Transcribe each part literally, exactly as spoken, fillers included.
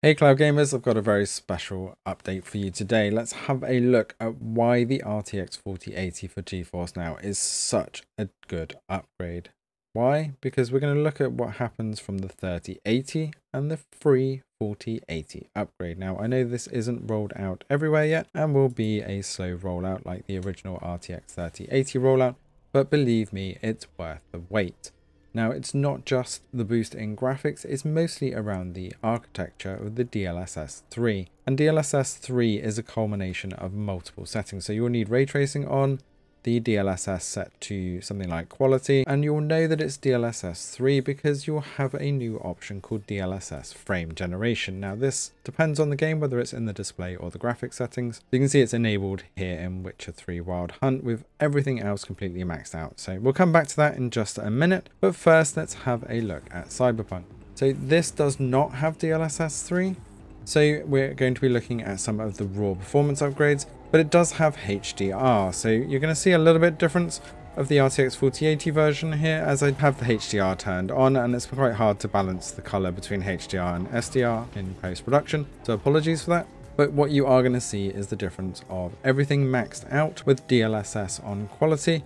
Hey Cloud Gamers, I've got a very special update for you today. Let's have a look at why the R T X forty eighty for GeForce Now is such a good upgrade. Why? Because we're going to look at what happens from the thirty eighty and the free forty eighty upgrade. Now, I know this isn't rolled out everywhere yet and will be a slow rollout like the original R T X thirty eighty rollout, but believe me, it's worth the wait. Now, it's not just the boost in graphics, it's mostly around the architecture of the D L S S three. And D L S S three is a culmination of multiple settings. So you'll need ray tracing on, the D L S S set to something like quality, and you'll know that it's D L S S three because you'll have a new option called D L S S frame generation. Now, this depends on the game, whether it's in the display or the graphics settings. You can see it's enabled here in Witcher three Wild Hunt with everything else completely maxed out. So we'll come back to that in just a minute. But first, let's have a look at Cyberpunk. So this does not have D L S S three. So we're going to be looking at some of the raw performance upgrades, but it does have H D R. So you're going to see a little bit difference of the R T X forty eighty version here, as I have the H D R turned on, and it's quite hard to balance the color between H D R and S D R in post-production. So apologies for that. But what you are going to see is the difference of everything maxed out with D L S S on quality.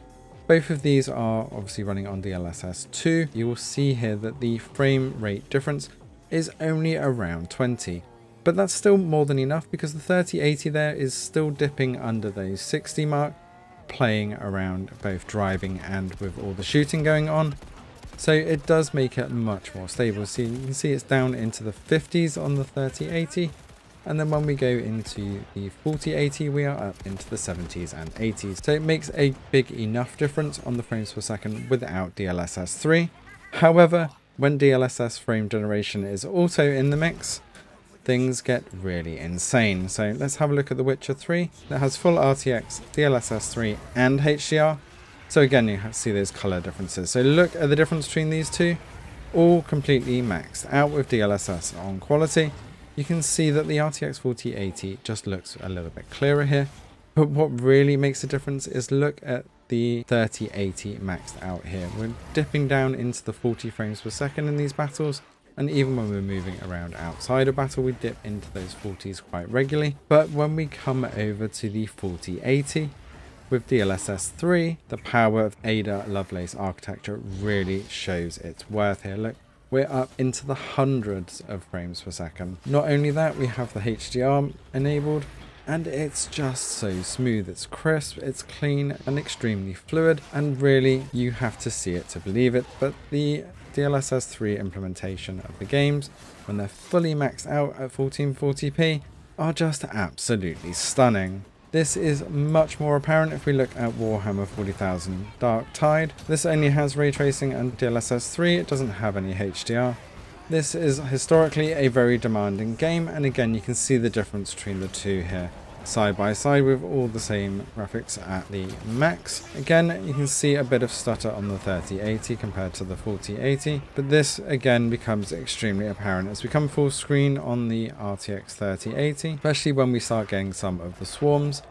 Both of these are obviously running on D L S S two. You will see here that the frame rate difference is only around twenty. But that's still more than enough because the thirty eighty there is still dipping under those sixty mark, playing around both driving and with all the shooting going on. So it does make it much more stable. So you can see it's down into the fifties on the thirty eighty. And then when we go into the forty eighty, we are up into the seventies and eighties. So it makes a big enough difference on the frames per second without D L S S three. However, when D L S S frame generation is also in the mix, things get really insane. So let's have a look at the Witcher three that has full R T X, D L S S three and H D R. So again, you have to see those color differences. So look at the difference between these two, all completely maxed out with D L S S on quality. You can see that the R T X forty eighty just looks a little bit clearer here. But what really makes a difference is look at the thirty eighty maxed out here. We're dipping down into the forty frames per second in these battles. And even when we're moving around outside a battle, we dip into those forties quite regularly. But when we come over to the forty eighty with D L S S three, the power of Ada Lovelace architecture really shows its worth here. Look, we're up into the hundreds of frames per second. Not only that, we have the H D R enabled, and it's just so smooth. It's crisp, it's clean, and extremely fluid. And really, you have to see it to believe it. But the D L S S three implementation of the games, when they're fully maxed out at fourteen forty p, are just absolutely stunning. This is much more apparent if we look at Warhammer forty thousand Darktide. This only has ray tracing and D L S S three, it doesn't have any H D R. This is historically a very demanding game, and again you can see the difference between the two here, side by side with all the same graphics at the max. Again, you can see a bit of stutter on the thirty eighty compared to the forty eighty, but this again becomes extremely apparent as we come full screen on the R T X thirty eighty, especially when we start getting some of the swarms.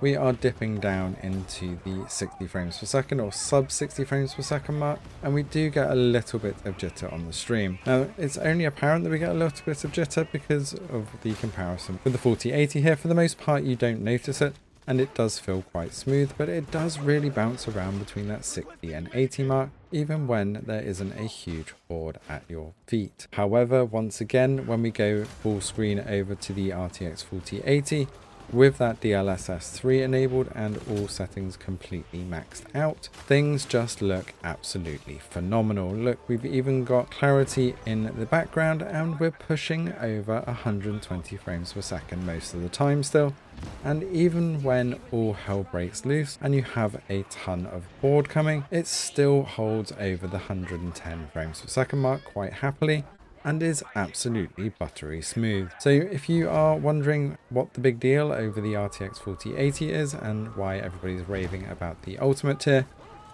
We are dipping down into the sixty frames per second or sub sixty frames per second mark, and we do get a little bit of jitter on the stream. Now, it's only apparent that we get a little bit of jitter because of the comparison with the forty eighty here. For the most part, you don't notice it, and it does feel quite smooth, but it does really bounce around between that sixty and eighty mark, even when there isn't a huge horde at your feet. However, once again, when we go full screen over to the R T X forty eighty, with that D L S S three enabled and all settings completely maxed out, things just look absolutely phenomenal. Look, we've even got clarity in the background, and we're pushing over one hundred twenty frames per second most of the time still. And even when all hell breaks loose and you have a ton of horde coming, it still holds over the one hundred ten frames per second mark quite happily, and is absolutely buttery smooth. So if you are wondering what the big deal over the R T X forty eighty is and why everybody's raving about the ultimate tier,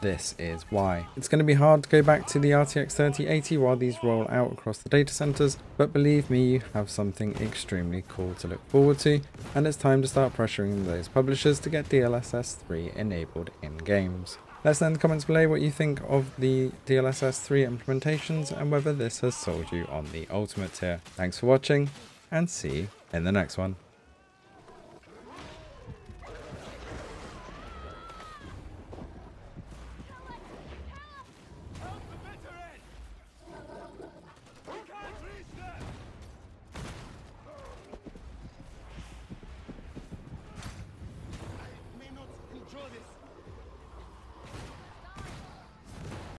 this is why. It's going to be hard to go back to the R T X thirty eighty while these roll out across the data centers, but believe me, you have something extremely cool to look forward to, and it's time to start pressuring those publishers to get D L S S three enabled in games. Let us know in the comments below what you think of the D L S S three implementations and whether this has sold you on the ultimate tier. Thanks for watching. and see you in the next one.